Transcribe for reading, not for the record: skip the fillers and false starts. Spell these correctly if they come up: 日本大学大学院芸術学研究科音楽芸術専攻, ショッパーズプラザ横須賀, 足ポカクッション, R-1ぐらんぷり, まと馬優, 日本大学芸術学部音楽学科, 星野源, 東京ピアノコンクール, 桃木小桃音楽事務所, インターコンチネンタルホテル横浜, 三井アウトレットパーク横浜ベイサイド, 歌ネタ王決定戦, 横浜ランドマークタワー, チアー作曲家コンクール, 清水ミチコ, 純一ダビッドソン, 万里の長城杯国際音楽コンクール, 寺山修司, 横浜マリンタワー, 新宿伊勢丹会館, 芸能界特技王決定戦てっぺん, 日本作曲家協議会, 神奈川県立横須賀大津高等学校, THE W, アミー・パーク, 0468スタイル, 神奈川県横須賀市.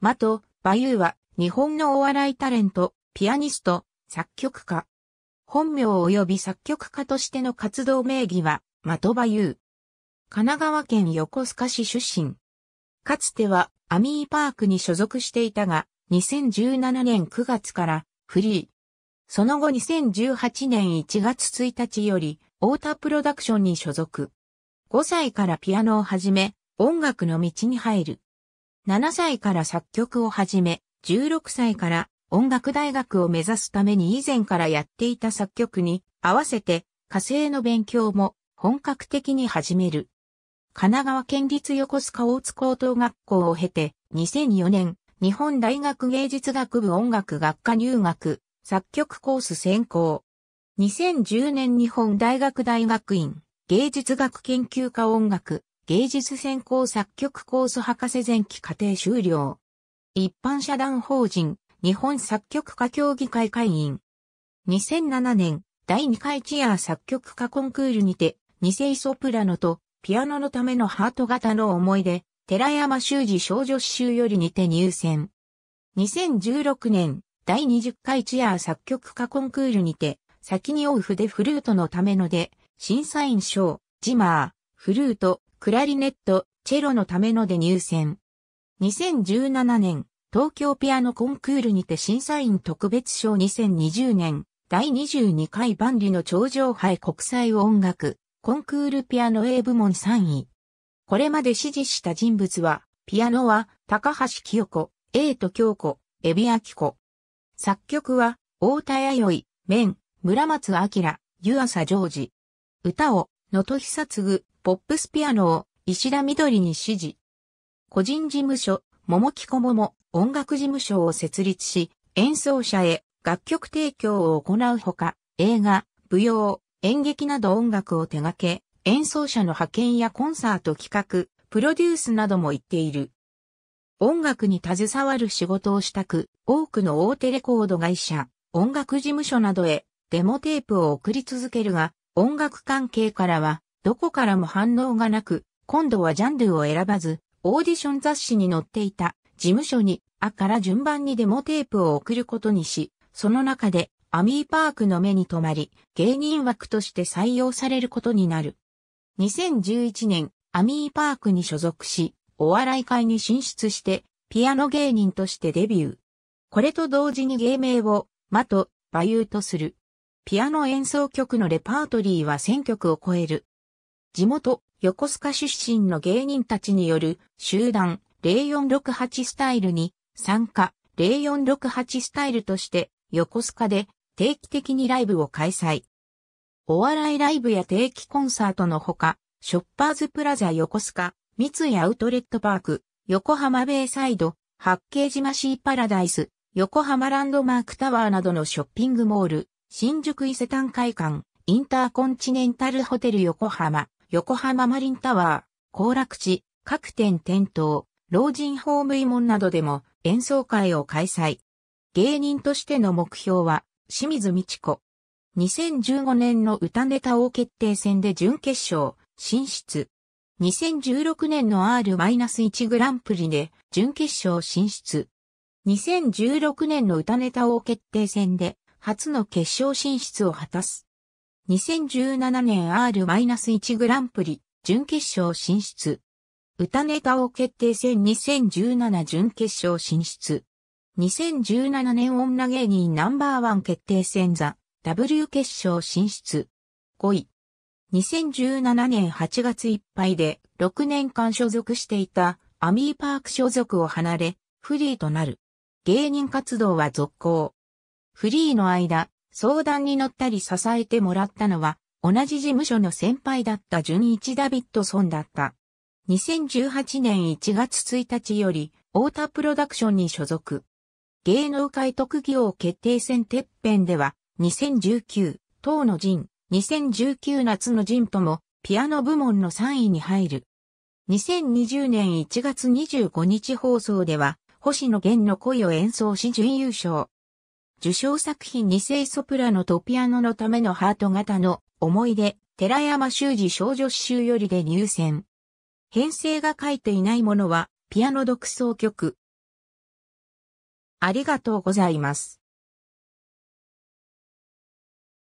まと、馬優は、日本のお笑いタレント、ピアニスト、作曲家。本名及び作曲家としての活動名義は、まと馬優。神奈川県横須賀市出身。かつては、アミーパークに所属していたが、2017年9月から、フリー。その後2018年1月1日より、太田プロダクションに所属。5歳からピアノを始め、音楽の道に入る。7歳から作曲を始め、16歳から音楽大学を目指すために以前からやっていた作曲に合わせて歌声の勉強も本格的に始める。神奈川県立横須賀大津高等学校を経て2004年日本大学芸術学部音楽学科入学、作曲コース専攻。2010年日本大学大学院芸術学研究科音楽芸術専攻作曲コース博士前期課程修了。一般社団法人、日本作曲家協議会会員。2007年、第2回チアー作曲家コンクールにて、二世ソプラノとピアノのためのハート型の思い出、寺山修司少女詩集よりにて入選。2016年、第20回チアー作曲家コンクールにて、先に大筆フルートのためので、審査員賞、ジマー、フルート、クラリネット、チェロのためので入選。2017年、東京ピアノコンクールにて審査員特別賞2020年、第22回万里の長城杯国際音楽、コンクールピアノ A 部門3位。これまで支持した人物は、ピアノは、高橋清子、瑛人京子、海老明子。作曲は、太田弥生、綿、村松明、湯浅丈二。歌を、能登久嗣、ポップスピアノを石田みどりに師事。個人事務所、桃木小桃音楽事務所を設立し、演奏者へ楽曲提供を行うほか、映画、舞踊、演劇など音楽を手掛け、演奏者の派遣やコンサート企画、プロデュースなども行っている。音楽に携わる仕事をしたく、多くの大手レコード会社、音楽事務所などへデモテープを送り続けるが、音楽関係からは、どこからも反応がなく、今度はジャンルを選ばず、オーディション雑誌に載っていた事務所に、あから順番にデモテープを送ることにし、その中でアミーパークの目に留まり、芸人枠として採用されることになる。2011年、アミーパークに所属し、お笑い界に進出して、ピアノ芸人としてデビュー。これと同時に芸名を、まと馬優とする。ピアノ演奏曲のレパートリーは1000曲を超える。地元、横須賀出身の芸人たちによる集団0468スタイルに参加0468スタイルとして横須賀で定期的にライブを開催。お笑いライブや定期コンサートのほか、ショッパーズプラザ横須賀、三井アウトレットパーク、横浜ベイサイド、八景島シーパラダイス、横浜ランドマークタワーなどのショッピングモール、新宿伊勢丹会館、インターコンチネンタルホテル横浜、横浜マリンタワー、行楽地、各店点灯、老人ホームイモンなどでも演奏会を開催。芸人としての目標は、清水ミチコ。2015年の歌ネタ王決定戦で準決勝、進出。2016年の R-1 グランプリで準決勝進出。2016年の歌ネタ王決定戦で初の決勝進出を果たす。2017年 R-1 グランプリ、準決勝進出。歌ネタ王決定戦2017準決勝進出。2017年女芸人ナンバーワン決定戦THE W 決勝進出。5位。2017年8月いっぱいで6年間所属していたアミーパーク所属を離れ、フリーとなる。芸人活動は続行。フリーの間、相談に乗ったり支えてもらったのは、同じ事務所の先輩だった純一ダビッドソンだった。2018年1月1日より、太田プロダクションに所属。芸能界特技王決定戦てっぺんでは、2019、冬の陣、2019夏の陣とも、ピアノ部門の3位に入る。2020年1月25日放送では、星野源の恋を演奏し準優勝。受賞作品二世ソプラノとピアノのためのハート型の思い出、寺山修司少女詩集よりで入選。編成が書いていないものはピアノ独奏曲。ありがとうございます。